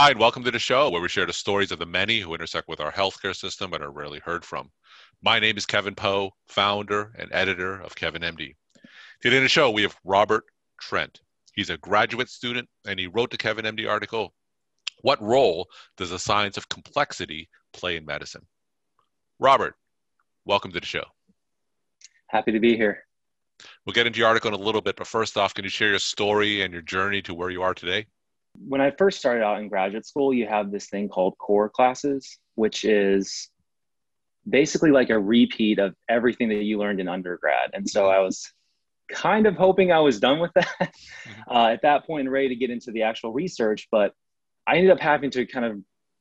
Hi, and welcome to the show where we share the stories of the many who intersect with our healthcare system and are rarely heard from. My name is Kevin Poe, founder and editor of Kevin MD. Today on the show, we have Robert Trent. He's a graduate student, and he wrote the Kevin MD article, "What Role Does the Science of Complexity Play in Medicine?" Robert, welcome to the show. Happy to be here. We'll get into your article in a little bit, but first off, can you share your story and your journey to where you are today? When I first started out in graduate school, you have this thing called core classes, which is basically like a repeat of everything that you learned in undergrad. And so I was kind of hoping I was done with that at that point, ready to get into the actual research. But I ended up having to kind of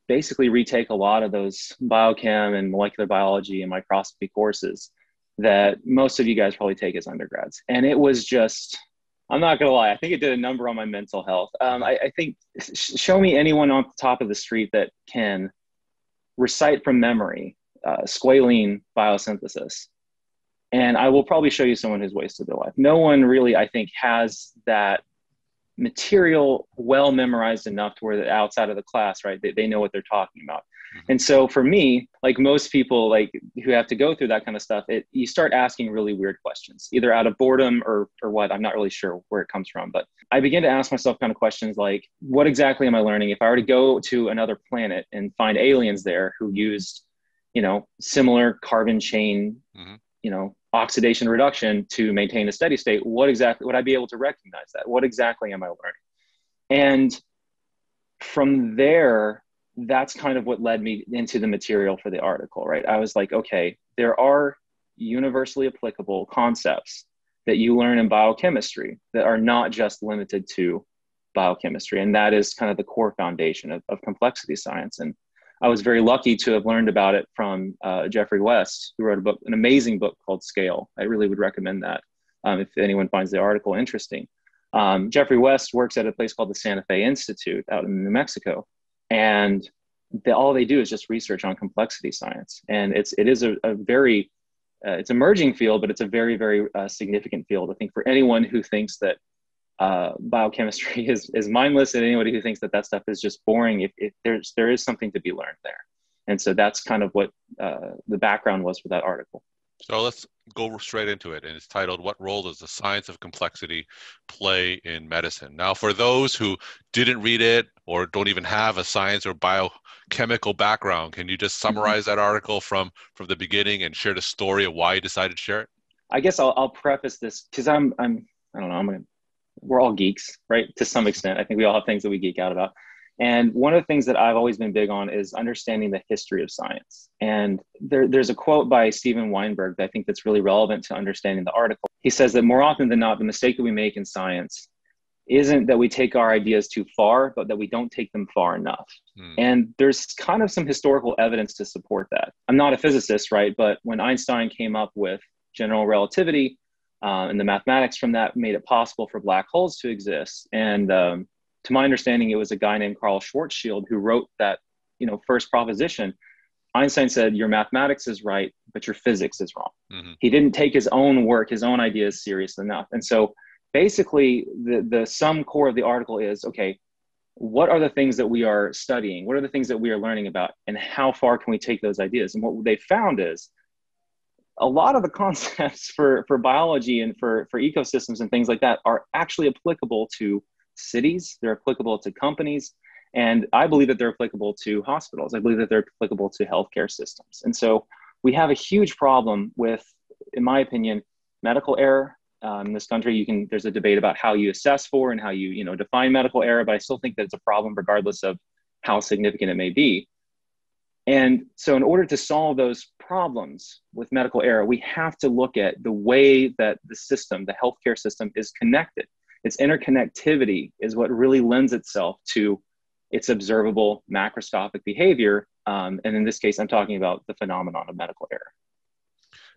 basically retake a lot of those biochem and molecular biology and microscopy courses that most of you guys probably take as undergrads. And it was just... I'm not going to lie. I think it did a number on my mental health. I think show me anyone on the top of the street that can recite from memory squalene biosynthesis, and I will probably show you someone who's wasted their life. No one really, I think, has that material well memorized enough to where that outside of the class, right, they know what they're talking about. And so for me, like most people like who have to go through that kind of stuff, you start asking really weird questions, either out of boredom or what, I'm not really sure where it comes from. But I began to ask myself kind of questions like, what exactly am I learning? If I were to go to another planet and find aliens there who used, you know, similar carbon chain, you know, oxidation reduction to maintain a steady state, what exactly would I be able to recognize that? What exactly am I learning? And from there, that's kind of what led me into the material for the article, right? I was like, okay, there are universally applicable concepts that you learn in biochemistry that are not just limited to biochemistry. And that is kind of the core foundation of complexity science. And I was very lucky to have learned about it from Jeffrey West, who wrote a book, an amazing book called Scale. I really would recommend that if anyone finds the article interesting. Jeffrey West works at a place called the Santa Fe Institute out in New Mexico. And all they do is just research on complexity science. And it's emerging field, but it's a very, very significant field. I think for anyone who thinks that biochemistry is mindless, and anybody who thinks that that stuff is just boring, if there is something to be learned there. And so that's kind of what the background was for that article. So let's go straight into it. And it's titled, "What Role Does the Science of Complexity Play in Medicine?" Now, for those who didn't read it or don't even have a science or biochemical background, can you just summarize that article from the beginning and share the story of why you decided to share it? I guess I'll preface this because we're all geeks, right? To some extent. I think we all have things that we geek out about. And one of the things that I've always been big on is understanding the history of science. And there's a quote by Steven Weinberg that I think that's really relevant to understanding the article. He says that more often than not, the mistake that we make in science isn't that we take our ideas too far, but that we don't take them far enough. And there's kind of some historical evidence to support that. I'm not a physicist, right? But when Einstein came up with general relativity and the mathematics from that made it possible for black holes to exist. And to my understanding, it was a guy named Carl Schwarzschild who wrote that, first proposition. Einstein said, your mathematics is right, but your physics is wrong. He didn't take his own work, his own ideas serious enough. And so basically the sum core of the article is, okay, what are the things that we are studying? What are the things that we are learning about? And how far can we take those ideas? And what they found is a lot of the concepts for biology and for ecosystems and things like that are actually applicable to cities, they're applicable to companies, and I believe that they're applicable to hospitals. I believe that they're applicable to healthcare systems. And so we have a huge problem with, in my opinion, medical error in this country. There's a debate about how you assess for and how you define medical error, but I still think that it's a problem regardless of how significant it may be. And so in order to solve those problems with medical error, we have to look at the way that the healthcare system is connected. Its interconnectivity is what really lends itself to its observable macroscopic behavior. And in this case, I'm talking about the phenomenon of medical error.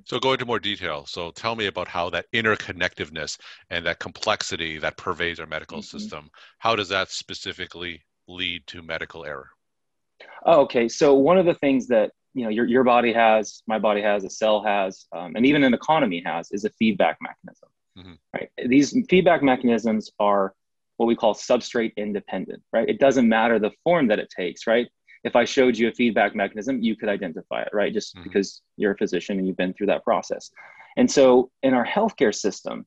So go into more detail. So tell me about how that interconnectedness and that complexity that pervades our medical system, how does that specifically lead to medical error? Okay. So one of the things that your body has, my body has, a cell has, and even an economy has, is a feedback mechanism. Right? These feedback mechanisms are what we call substrate independent, right? It doesn't matter the form that it takes, right? If I showed you a feedback mechanism, you could identify it, right? Just because you're a physician and you've been through that process. And so in our healthcare system,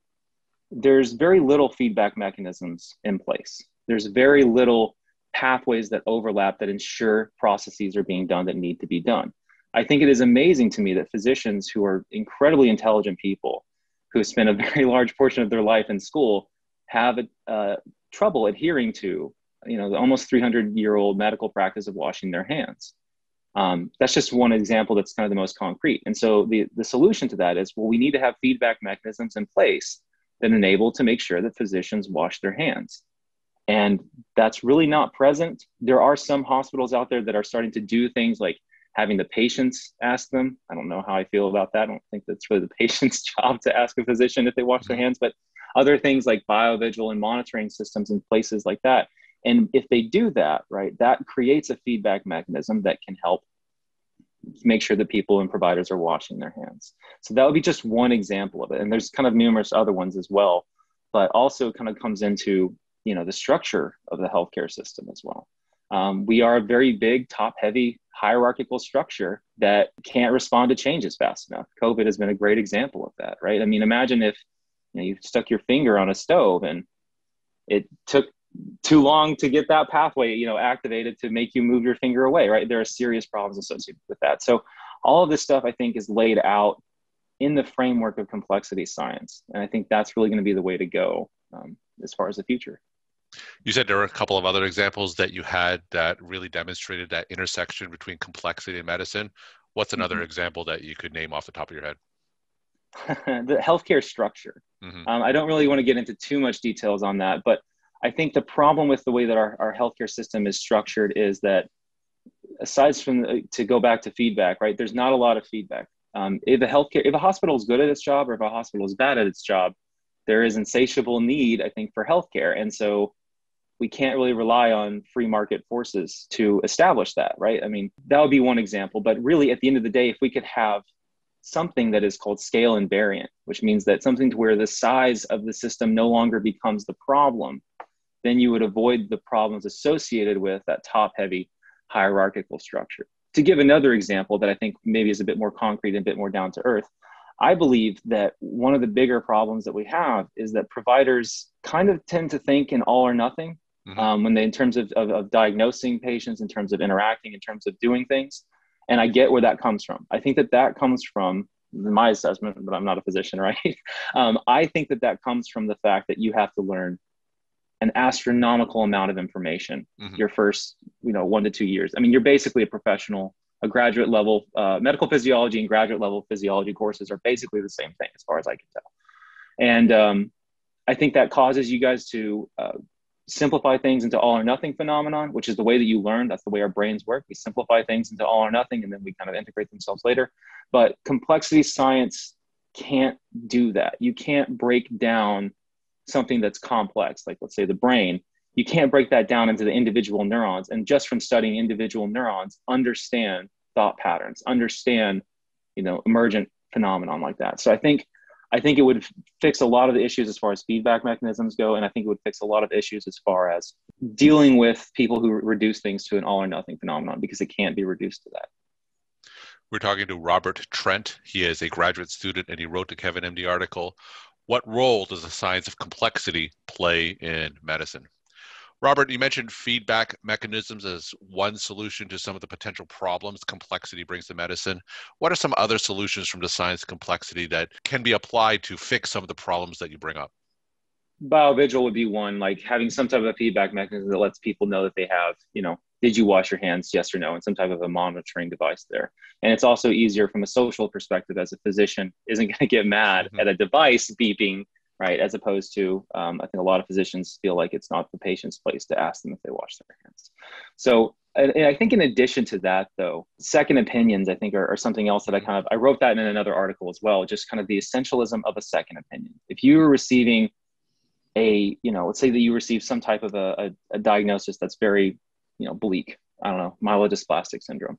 there's very little feedback mechanisms in place. There's very little pathways that overlap that ensure processes are being done that need to be done. I think it is amazing to me that physicians, who are incredibly intelligent people who spend a very large portion of their life in school, have trouble adhering to, you know, the almost 300-year-old medical practice of washing their hands. That's just one example that's kind of the most concrete. And so the solution to that is, well, we need to have feedback mechanisms in place that enable to make sure that physicians wash their hands. And that's really not present. There are some hospitals out there that are starting to do things like having the patients ask them. I don't know how I feel about that. I don't think that's really the patient's job to ask a physician if they wash their hands, but other things like BioVigil and monitoring systems in places like that. And if they do that, right, that creates a feedback mechanism that can help make sure that people and providers are washing their hands. So that would be just one example of it. And there's kind of numerous other ones as well, but also kind of comes into, you know, the structure of the healthcare system as well. We are a very big, top-heavy, hierarchical structure that can't respond to changes fast enough. COVID has been a great example of that, right? I mean, imagine if you stuck your finger on a stove and it took too long to get that pathway, activated to make you move your finger away, right? There are serious problems associated with that. So all of this stuff, I think, is laid out in the framework of complexity science. And I think that's really going to be the way to go as far as the future. You said there were a couple of other examples that you had that really demonstrated that intersection between complexity and medicine. What's another example that you could name off the top of your head? The healthcare structure. I don't really want to get into too much details on that, but I think the problem with the way that our healthcare system is structured is that, aside from, to go back to feedback, right, there's not a lot of feedback. If a hospital is good at its job or if a hospital is bad at its job, there is insatiable need, I think, for healthcare. And so we can't really rely on free market forces to establish that, right? I mean, that would be one example. But really, at the end of the day, if we could have something that is called scale invariant, which means that something to where the size of the system no longer becomes the problem, then you would avoid the problems associated with that top-heavy hierarchical structure. To give another example that I think maybe is a bit more concrete and a bit more down to earth, I believe that one of the bigger problems that we have is that providers kind of tend to think in all or nothing when they, in terms of diagnosing patients, in terms of interacting, in terms of doing things. And I get where that comes from. I think that that comes from my assessment, but I'm not a physician, right? I think that that comes from the fact that you have to learn an astronomical amount of information your first, 1 to 2 years. I mean, you're basically a professional, a graduate level, medical physiology and graduate level physiology courses are basically the same thing as far as I can tell. And I think that causes you guys to simplify things into all or nothing phenomenon, which is the way that you learn. That's the way our brains work. We simplify things into all or nothing, and then we kind of integrate themselves later. But complexity science can't do that. You can't break down something that's complex, like let's say the brain. You can't break that down into the individual neurons, and just from studying individual neurons, understand thought patterns, understand, emergent phenomenon like that. So I think it would fix a lot of the issues as far as feedback mechanisms go. And I think it would fix a lot of issues as far as dealing with people who reduce things to an all or nothing phenomenon, because it can't be reduced to that. We're talking to Robert Trent. He is a graduate student and he wrote the Kevin MD article, "What Role Does the Science of Complexity Play in Medicine?" Robert, you mentioned feedback mechanisms as one solution to some of the potential problems complexity brings to medicine. What are some other solutions from the science of complexity that can be applied to fix some of the problems that you bring up? BioVigil would be one, like having some type of a feedback mechanism that lets people know that they have, did you wash your hands, yes or no, and some type of a monitoring device there. And it's also easier from a social perspective, as a physician isn't going to get mad at a device beeping, right? As opposed to, I think a lot of physicians feel like it's not the patient's place to ask them if they wash their hands. So and I think in addition to that, though, second opinions, I think, are something else that I wrote that in another article as well, just kind of the essentialism of a second opinion. If you were receiving a, let's say that you receive some type of a diagnosis that's very, bleak, I don't know, myelodysplastic syndrome.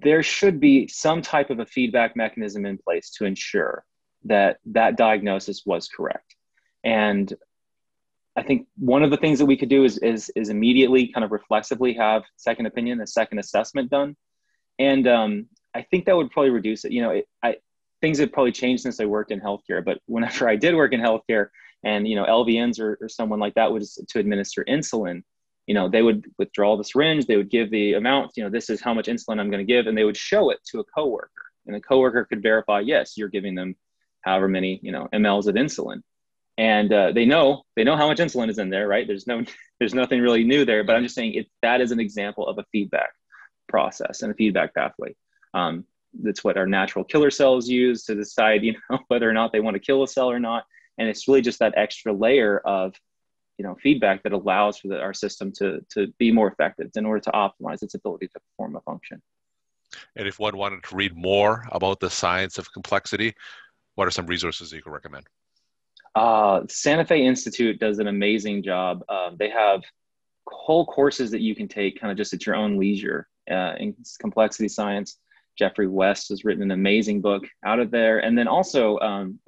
There should be some type of a feedback mechanism in place to ensure that that diagnosis was correct. And I think one of the things that we could do is immediately kind of reflexively have second opinion, a second assessment done. And I think that would probably reduce it. You know, things have probably changed since I worked in healthcare, but whenever I did work in healthcare and, you know, LVNs or someone like that was to administer insulin, you know, they would withdraw the syringe, they would give the amount, you know, this is how much insulin I'm going to give. And they would show it to a coworker, and the coworker could verify, yes, you're giving them however many, you know, mLs of insulin. And they know how much insulin is in there, right? There's nothing really new there, but I'm just saying that is an example of a feedback process and a feedback pathway. That's what our natural killer cells use to decide, you know, whether or not they want to kill a cell or not. And it's really just that extra layer of, you know, feedback that allows for our system to be more effective in order to optimize its ability to perform a function. And if one wanted to read more about the science of complexity, what are some resources that you could recommend? Santa Fe Institute does an amazing job. They have whole courses that you can take kind of just at your own leisure in complexity science. Jeffrey West has written an amazing book out of there. And then also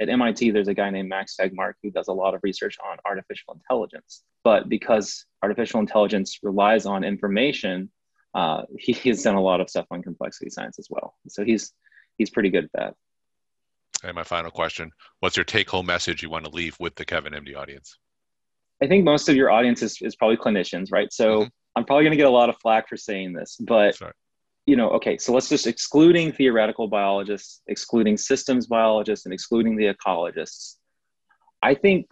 at MIT, there's a guy named Max Tegmark who does a lot of research on artificial intelligence. But because artificial intelligence relies on information, he has done a lot of stuff on complexity science as well. So he's pretty good at that. And my final question, what's your take-home message you want to leave with the Kevin MD audience? I think most of your audience is probably clinicians, right? So I'm probably going to get a lot of flack for saying this, but... Sorry. You know, okay, so let's just excluding theoretical biologists, excluding systems biologists, and excluding the ecologists. I think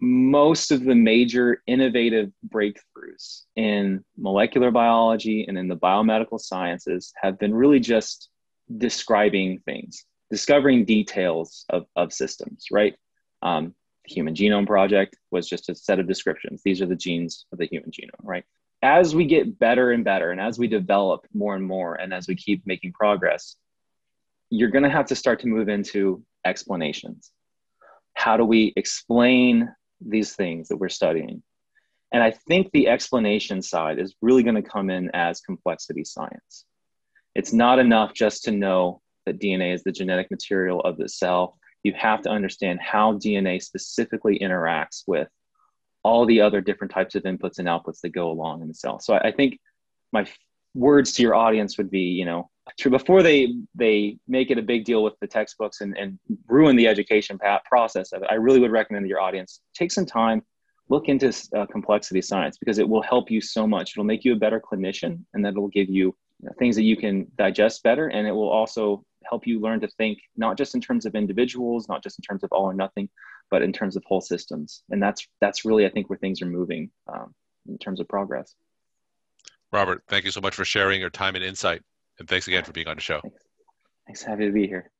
most of the major innovative breakthroughs in molecular biology and in the biomedical sciences have been really just describing things, discovering details of systems, right? The Human Genome Project was just a set of descriptions. These are the genes of the human genome, right? As we get better and better, and as we develop more and more, and as we keep making progress, you're going to have to start to move into explanations. How do we explain these things that we're studying? And I think the explanation side is really going to come in as complexity science. It's not enough just to know that DNA is the genetic material of the cell. You have to understand how DNA specifically interacts with all the other different types of inputs and outputs that go along in the cell. So I think my words to your audience would be, you know, before they make it a big deal with the textbooks and ruin the education process of it, I really would recommend that your audience take some time, look into complexity science, because it will help you so much. It'll make you a better clinician, and that will give you, you know, things that you can digest better. And it will also help you learn to think, not just in terms of individuals, not just in terms of all or nothing, but in terms of whole systems. And that's really, I think, where things are moving in terms of progress. Robert, thank you so much for sharing your time and insight. And thanks again for being on the show. Thanks. Happy to be here.